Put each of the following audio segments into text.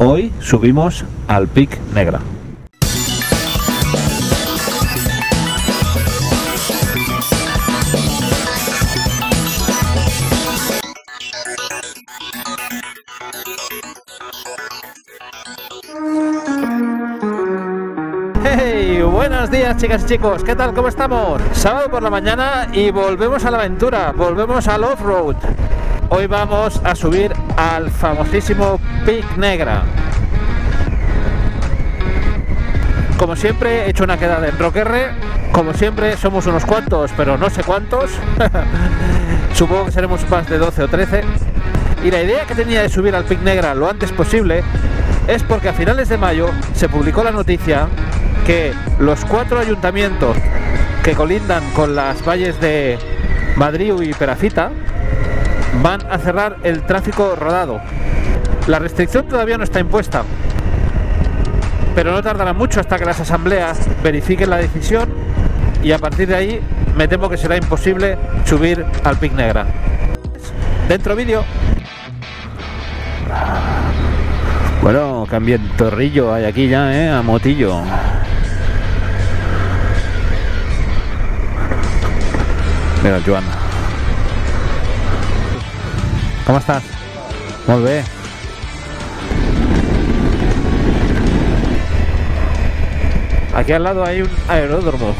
Hoy subimos al Pic Negra. Buenos días, chicas y chicos, ¿qué tal? ¿Cómo estamos? Sábado por la mañana y volvemos a la aventura, volvemos al off-road. Hoy vamos a subir al famosísimo Pic Negra. Como siempre he hecho una quedada en Rockr, como siempre somos unos cuantos, pero no sé cuántos. Supongo que seremos más de 12 o 13. Y la idea que tenía de subir al Pic Negra lo antes posible es porque a finales de mayo se publicó la noticia que los 4 ayuntamientos que colindan con las valles de Madríu y Peracita van a cerrar el tráfico rodado. La restricción todavía no está impuesta, pero no tardará mucho hasta que las asambleas verifiquen la decisión y a partir de ahí me temo que será imposible subir al Pic Negra. Dentro vídeo. Bueno, cambien torrillo hay aquí ya, a motillo. Mira, Joan. ¿Cómo estás? Molt bé. Aquí al lado hay un aeródromo.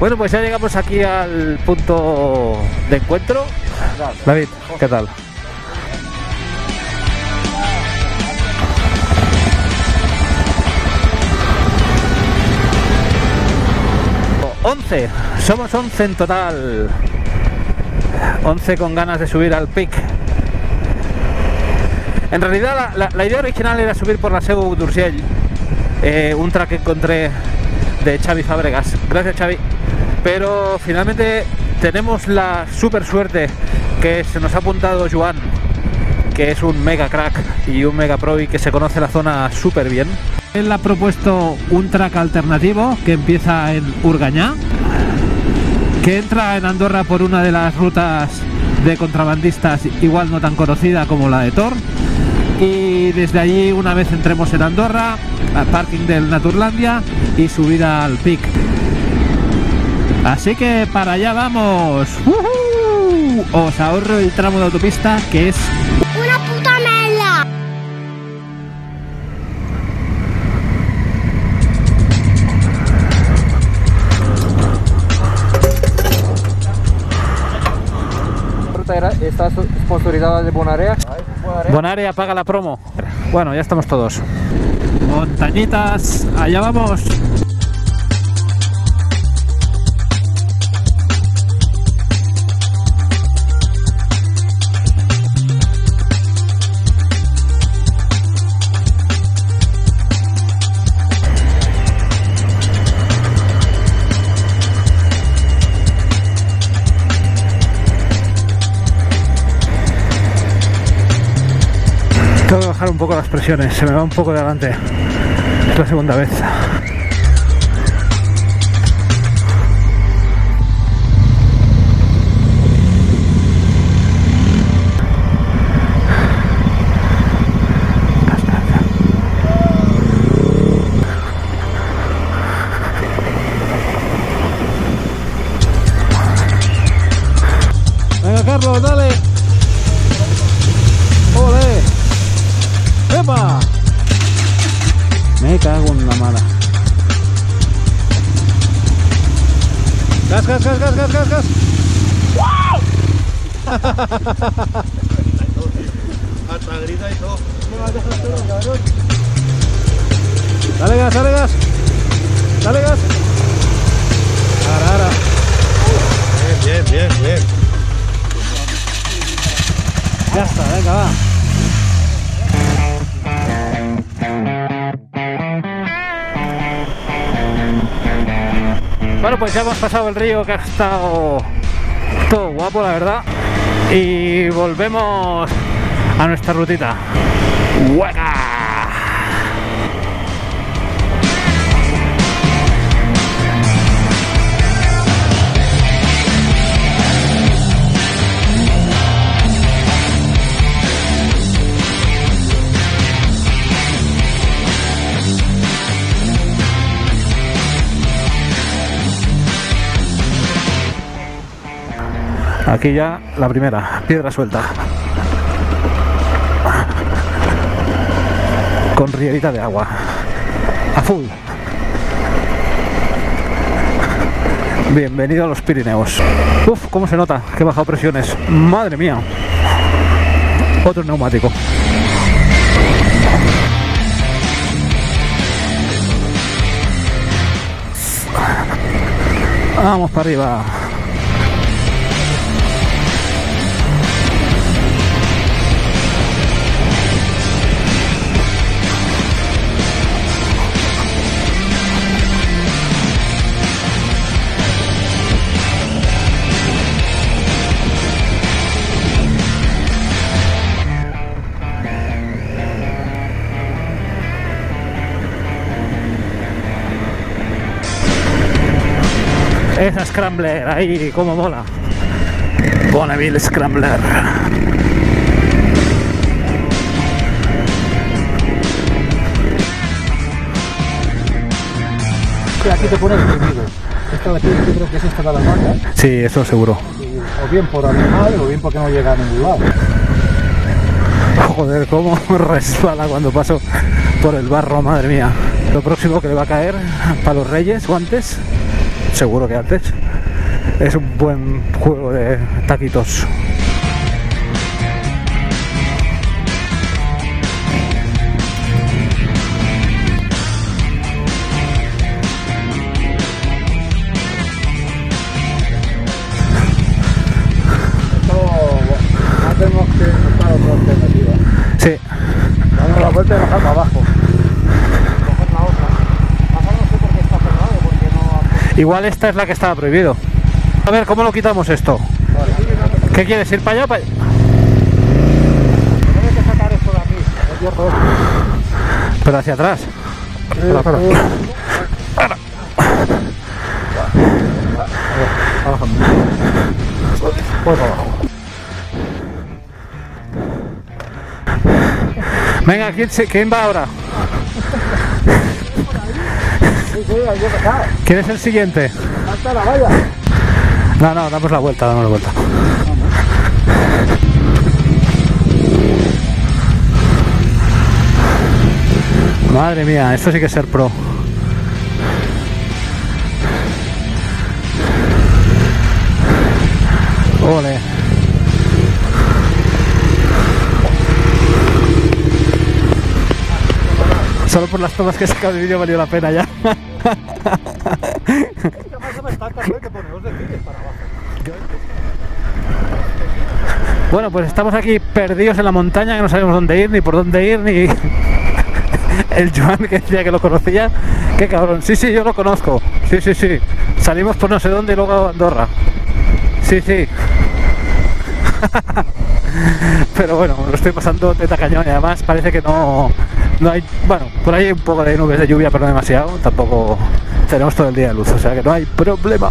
Bueno, pues ya llegamos aquí al punto de encuentro. David, ¿qué tal? Somos 11 en total, 11 con ganas de subir al Pic. En realidad la idea original era subir por la Seu d'Urgell, un track que encontré de Xavi Fabregas, gracias Xavi, pero finalmente tenemos la super suerte que se nos ha apuntado Joan, que es un mega crack y un mega pro y que se conoce la zona súper bien. Él ha propuesto un track alternativo que empieza en Urganyà, que entra en Andorra por una de las rutas de contrabandistas igual no tan conocida como la de Tor, y desde allí, una vez entremos en Andorra, al parking del Naturlandia y subida al Pic. Así que para allá vamos. ¡Uhú! Os ahorro el tramo de autopista que es una puta mela. La ruta está sponsorizada de Bonarea. Bonarea paga la promo. Bueno, ya estamos todos. Montañitas, allá vamos. Tengo que bajar un poco las presiones, se me va un poco de adelante. Es la segunda vez. Venga, Carlos, dale. Me cago en la mala. Gas, gas, gas, gas, gas, gas, gas. ¡Wow! Hasta grita y todo. Dale gas, dale gas. Dale gas. Ara, ara. Bien, bien, bien, bien. Ya está, venga, va. Bueno, pues ya hemos pasado el río, que ha estado todo guapo, la verdad. Y volvemos a nuestra rutita. ¡Hueca! Aquí ya la primera, piedra suelta. Con rierita de agua. A full. Bienvenido a los Pirineos. Uf, cómo se nota que he bajado presiones. Madre mía. Otro neumático. Vamos para arriba. Esa Scrambler, ahí, como mola. Bonneville Scrambler. Aquí te pones prohibido. Esta de aquí yo creo que es esta de la marca. Sí, eso seguro. O bien por animal o bien porque no llega a ningún lado. Joder, cómo resbala cuando paso por el barro, madre mía. Lo próximo que le va a caer para los Reyes, guantes. Seguro que antes es un buen juego de taquitos. No tenemos que buscar otra alternativa. Sí. Damos la vuelta y bajar para abajo. Igual esta es la que estaba prohibido. A ver, ¿cómo lo quitamos esto? Vale. ¿Qué quieres? ¿Ir para allá? Para... Pero hacia atrás. Para. Venga, ¿quién va ahora? ¿Quién es el siguiente? No, no, damos la vuelta. Madre mía, esto sí que es ser pro. Ole. Solo por las tomas que he sacado de vídeo valió la pena ya. Bueno, pues estamos aquí perdidos en la montaña, que no sabemos dónde ir, ni por dónde ir, ni... El Joan que decía que lo conocía, qué cabrón. Sí, yo lo conozco. Sí. Salimos por no sé dónde y luego a Andorra. Sí. Pero bueno, lo estoy pasando teta cañón y además parece que no hay... Bueno, por ahí hay un poco de nubes de lluvia, pero no demasiado. Tampoco tenemos todo el día de luz, o sea que no hay problema.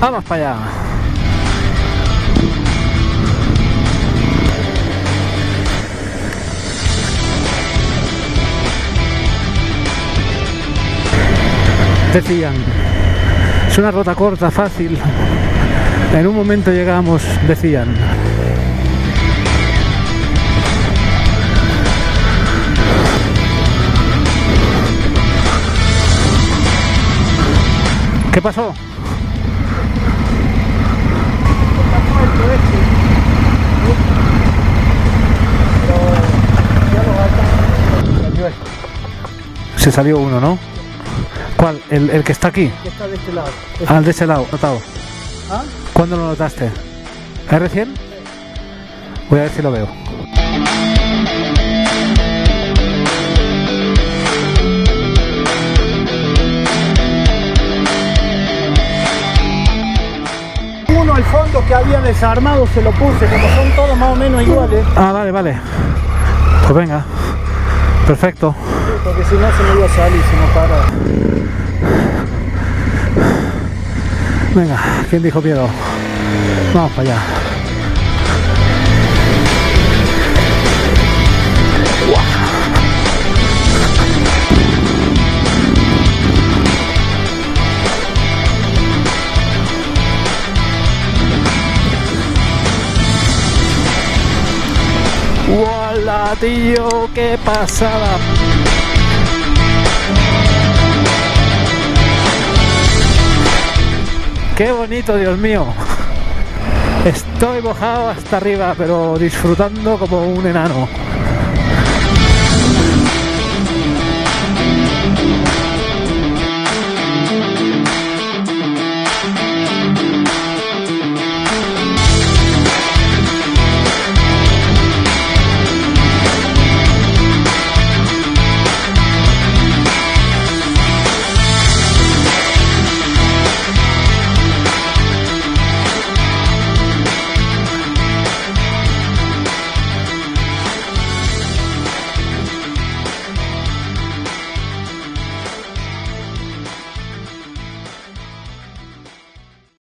¡Vamos para allá! Decían, es una ruta corta, fácil. En un momento llegamos, decían. ¿Qué pasó? Se salió uno, ¿no? ¿Cuál? ¿El que está aquí? Que está de este lado. Al de ese lado, notado. ¿Ah? ¿Cuándo lo notaste? ¿Es recién? Voy a ver si lo veo. El fondo que había desarmado se lo puse, como son todos más o menos iguales. Ah, vale. Pues venga, perfecto. Sí, porque si no se me iba a salir, si no para. Venga, ¿quién dijo miedo? Vamos para allá. ¡Hola, tío! ¡Qué pasada! ¡Qué bonito, Dios mío! Estoy mojado hasta arriba, pero disfrutando como un enano.